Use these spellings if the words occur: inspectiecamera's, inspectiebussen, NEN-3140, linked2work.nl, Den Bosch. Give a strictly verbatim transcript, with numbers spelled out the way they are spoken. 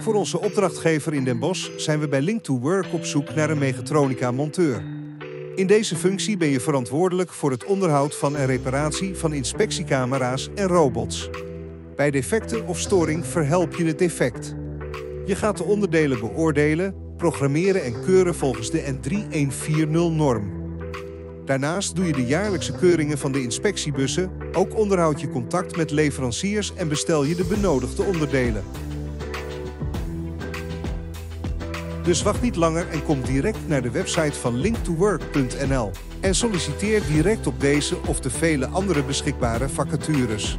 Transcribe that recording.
Voor onze opdrachtgever in Den Bosch zijn we bij Link to Work op zoek naar een mechatronica-monteur. In deze functie ben je verantwoordelijk voor het onderhoud van en reparatie van inspectiecamera's en robots. Bij defecten of storing verhelp je het defect. Je gaat de onderdelen beoordelen, programmeren en keuren volgens de N drie een vier nul norm. Daarnaast doe je de jaarlijkse keuringen van de inspectiebussen, ook onderhoud je contact met leveranciers en bestel je de benodigde onderdelen. Dus wacht niet langer en kom direct naar de website van linked to work punt n l en solliciteer direct op deze of de vele andere beschikbare vacatures.